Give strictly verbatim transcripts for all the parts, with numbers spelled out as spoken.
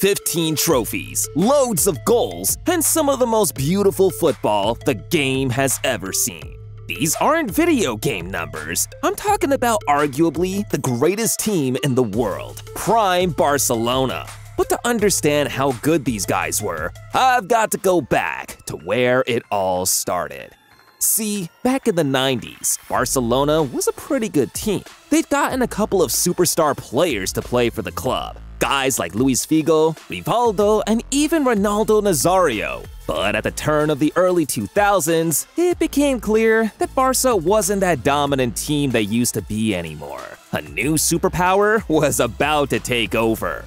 fifteen trophies, loads of goals, and some of the most beautiful football the game has ever seen. These aren't video game numbers. I'm talking about arguably the greatest team in the world, Prime Barcelona. But to understand how good these guys were, I've got to go back to where it all started. See, back in the nineties, Barcelona was a pretty good team. They'd gotten a couple of superstar players to play for the club, guys like Luis Figo, Rivaldo, and even Ronaldo Nazario. But at the turn of the early two thousands, it became clear that Barca wasn't that dominant team they used to be anymore. A new superpower was about to take over.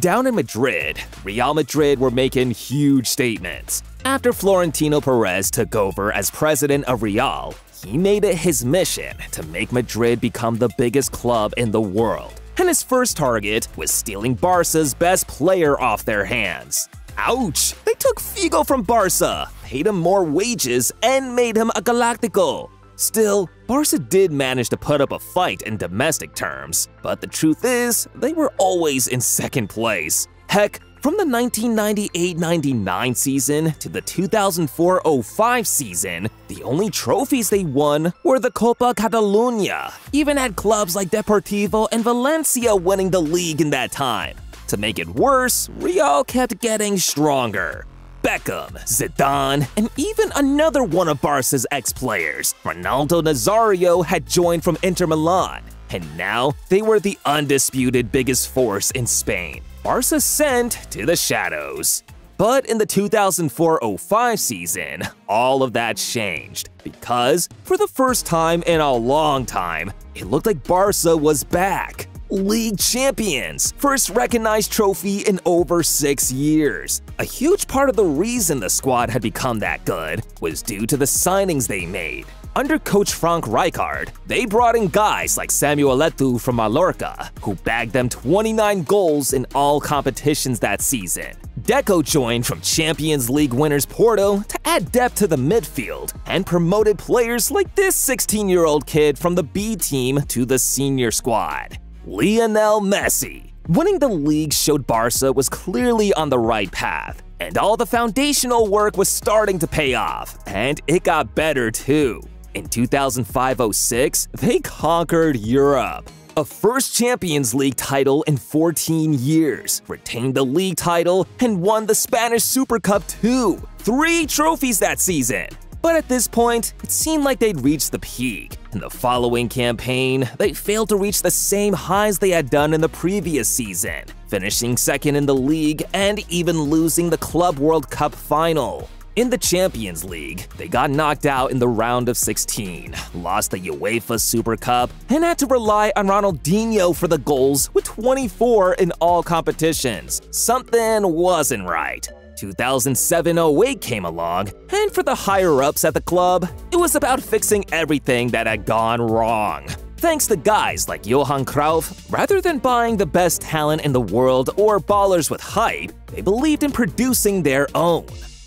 Down in Madrid, Real Madrid were making huge statements. After Florentino Perez took over as president of Real, he made it his mission to make Madrid become the biggest club in the world, and his first target was stealing Barca's best player off their hands. Ouch! They took Figo from Barca, paid him more wages, and made him a Galactico. Still, Barca did manage to put up a fight in domestic terms, but the truth is, they were always in second place. Heck, from the nineteen ninety-eight ninety-nine season to the two thousand four oh five season, the only trophies they won were the Copa Catalunya, even had clubs like Deportivo and Valencia winning the league in that time. To make it worse, Real kept getting stronger. Beckham, Zidane, and even another one of Barca's ex-players, Ronaldo Nazario, had joined from Inter Milan, and now they were the undisputed biggest force in Spain. Barca sent to the shadows. But in the two thousand four oh five season, all of that changed because, for the first time in a long time, it looked like Barca was back. League champions, first recognized trophy in over six years. A huge part of the reason the squad had become that good was due to the signings they made. Under coach Frank Rijkaard, they brought in guys like Samuel Eto'o from Mallorca, who bagged them twenty-nine goals in all competitions that season. Deco joined from Champions League winners Porto to add depth to the midfield and promoted players like this sixteen-year-old kid from the B team to the senior squad. Lionel Messi. Winning the league showed Barca was clearly on the right path, and all the foundational work was starting to pay off, and it got better too. In two thousand five oh six, they conquered Europe. A first Champions League title in fourteen years, retained the league title, and won the Spanish Super Cup too. Three trophies that season. But at this point, it seemed like they'd reached the peak. In the following campaign, they failed to reach the same highs they had done in the previous season, finishing second in the league and even losing the Club World Cup final. In the Champions League, they got knocked out in the round of sixteen, lost the UEFA Super Cup, and had to rely on Ronaldinho for the goals with twenty-four in all competitions. Something wasn't right. two thousand seven oh eight came along, and for the higher-ups at the club, it was about fixing everything that had gone wrong. Thanks to guys like Johan Cruyff, rather than buying the best talent in the world or ballers with hype, they believed in producing their own.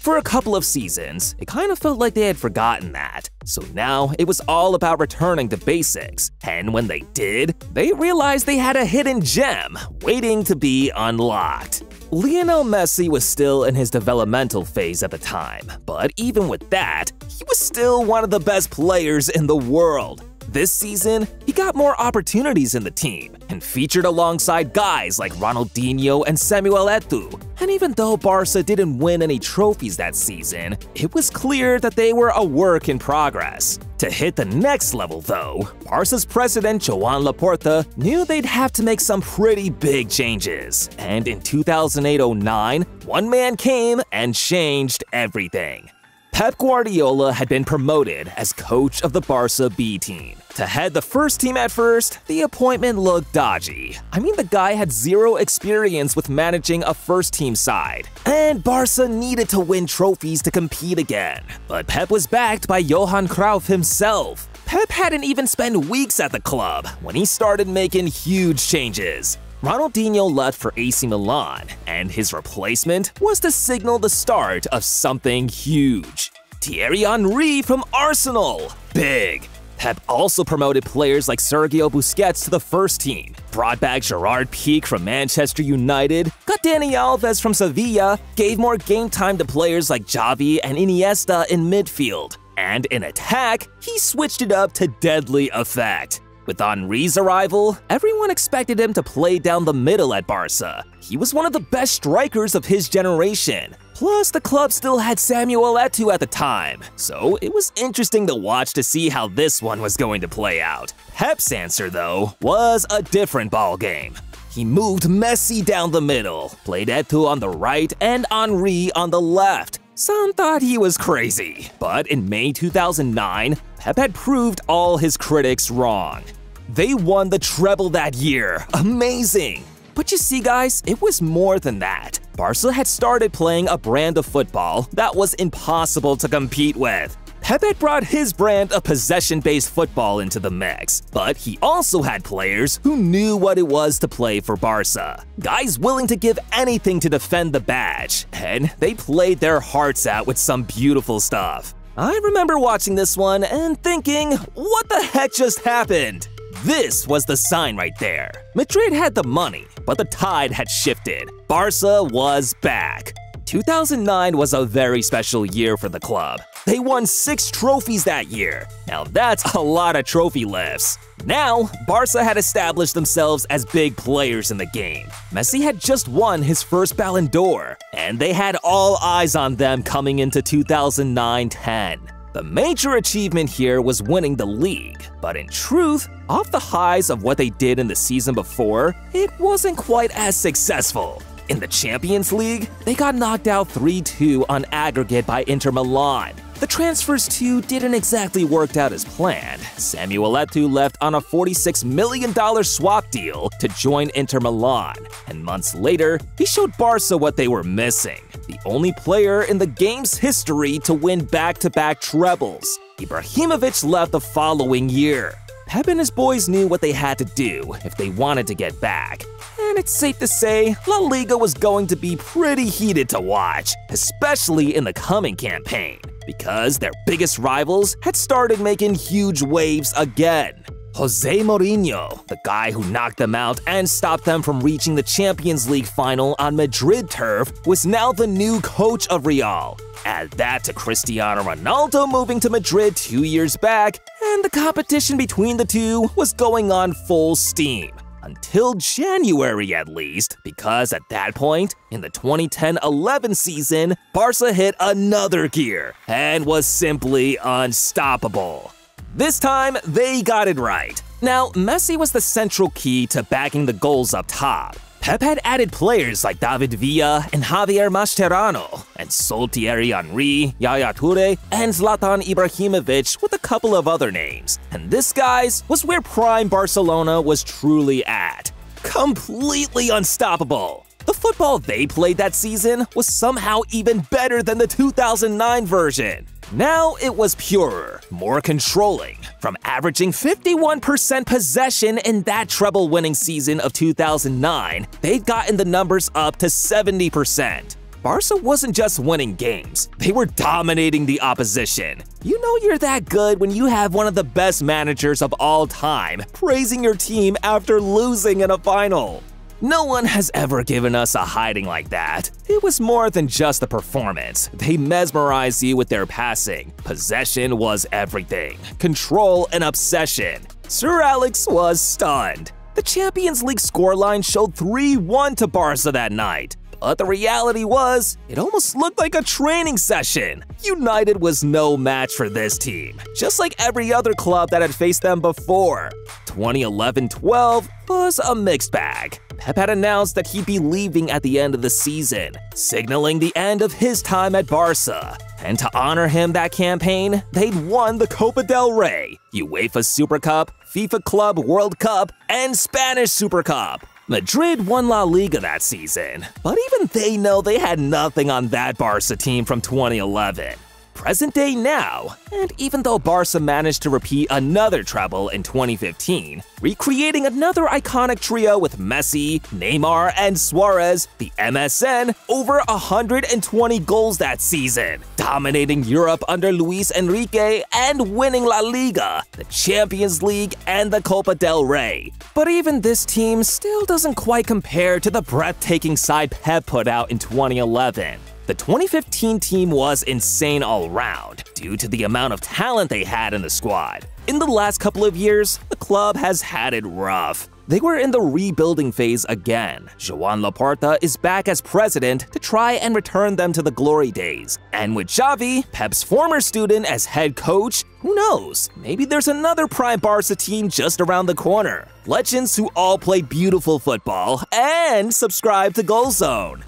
For a couple of seasons, it kind of felt like they had forgotten that, so now it was all about returning to basics. And when they did, they realized they had a hidden gem waiting to be unlocked. Lionel Messi was still in his developmental phase at the time, but even with that, he was still one of the best players in the world. This season, he got more opportunities in the team and featured alongside guys like Ronaldinho and Samuel Eto'o. And even though Barca didn't win any trophies that season, it was clear that they were a work in progress. To hit the next level, though, Barca's president Joan Laporta knew they'd have to make some pretty big changes. And in two thousand eight oh nine, one man came and changed everything. Pep Guardiola had been promoted as coach of the Barca B team. To head the first team at first, the appointment looked dodgy. I mean, the guy had zero experience with managing a first team side, and Barca needed to win trophies to compete again. But Pep was backed by Johan Cruyff himself. Pep hadn't even spent weeks at the club when he started making huge changes. Ronaldinho left for A C Milan, and his replacement was to signal the start of something huge. Thierry Henry from Arsenal, big. Pep also promoted players like Sergio Busquets to the first team, brought back Gerard Pique from Manchester United, got Dani Alves from Sevilla, gave more game time to players like Xavi and Iniesta in midfield, and in attack, he switched it up to deadly effect. With Henry's arrival, everyone expected him to play down the middle at Barca. He was one of the best strikers of his generation. Plus, the club still had Samuel Eto'o at the time, so it was interesting to watch to see how this one was going to play out. Pep's answer, though, was a different ballgame. He moved Messi down the middle, played Eto'o on the right and Henry on the left. Some thought he was crazy, but in May two thousand nine, Pep had proved all his critics wrong. They won the treble that year, amazing! But you see guys, it was more than that. Barca had started playing a brand of football that was impossible to compete with. Pep had brought his brand of possession-based football into the mix, but he also had players who knew what it was to play for Barca. Guys willing to give anything to defend the badge, and they played their hearts out with some beautiful stuff. I remember watching this one and thinking, what the heck just happened? This was the sign right there. Madrid had the money, but the tide had shifted. Barca was back. two thousand nine was a very special year for the club. They won six trophies that year. Now that's a lot of trophy lifts. Now, Barca had established themselves as big players in the game. Messi had just won his first Ballon d'Or, and they had all eyes on them coming into two thousand nine ten. The major achievement here was winning the league, but in truth, off the highs of what they did in the season before, it wasn't quite as successful. In the Champions League, they got knocked out three two on aggregate by Inter Milan. The transfers too didn't exactly work out as planned. Samuel Eto'o left on a forty-six million dollar swap deal to join Inter Milan, and months later, he showed Barca what they were missing. The only player in the game's history to win back-to-back trebles, Ibrahimovic left the following year. Pep and his boys knew what they had to do if they wanted to get back. And it's safe to say, La Liga was going to be pretty heated to watch, especially in the coming campaign, because their biggest rivals had started making huge waves again. Jose Mourinho, the guy who knocked them out and stopped them from reaching the Champions League final on Madrid turf, was now the new coach of Real. Add that to Cristiano Ronaldo moving to Madrid two years back, and the competition between the two was going on full steam. Until January at least, because at that point, in the twenty ten eleven season, Barca hit another gear and was simply unstoppable. This time, they got it right. Now, Messi was the central key to backing the goals up top. Pep had added players like David Villa and Javier Mascherano, and sold Thierry Henry, Yaya Toure, and Zlatan Ibrahimovic with a couple of other names. And this, guys, was where Prime Barcelona was truly at. Completely unstoppable! The football they played that season was somehow even better than the two thousand nine version. Now it was purer, more controlling, from averaging fifty-one percent possession in that treble-winning season of two thousand nine, they'd gotten the numbers up to seventy percent. Barca wasn't just winning games, they were dominating the opposition. You know you're that good when you have one of the best managers of all time praising your team after losing in a final. No one has ever given us a hiding like that. It was more than just the performance. They mesmerized you with their passing. Possession was everything. Control and obsession. Sir Alex was stunned. The Champions League scoreline showed three one to Barca that night. But the reality was, it almost looked like a training session. United was no match for this team, just like every other club that had faced them before. twenty eleven twelve was a mixed bag. Pep had announced that he'd be leaving at the end of the season, signaling the end of his time at Barca. And to honor him that campaign, they'd won the Copa del Rey, UEFA Super Cup, FIFA Club World Cup, and Spanish Super Cup. Madrid won La Liga that season, but even they know they had nothing on that Barca team from twenty eleven. present day now. And even though Barca managed to repeat another treble in twenty fifteen, recreating another iconic trio with Messi, Neymar, and Suarez, the M S N over one hundred twenty goals that season, dominating Europe under Luis Enrique and winning La Liga, the Champions League, and the Copa del Rey. But even this team still doesn't quite compare to the breathtaking side Pep put out in twenty eleven. The twenty fifteen team was insane all round due to the amount of talent they had in the squad. In the last couple of years, the club has had it rough. They were in the rebuilding phase again. Joan Laporta is back as president to try and return them to the glory days. And with Xavi, Pep's former student, as head coach, who knows, maybe there's another prime Barca team just around the corner. Legends who all play beautiful football and subscribe to Goal Zone.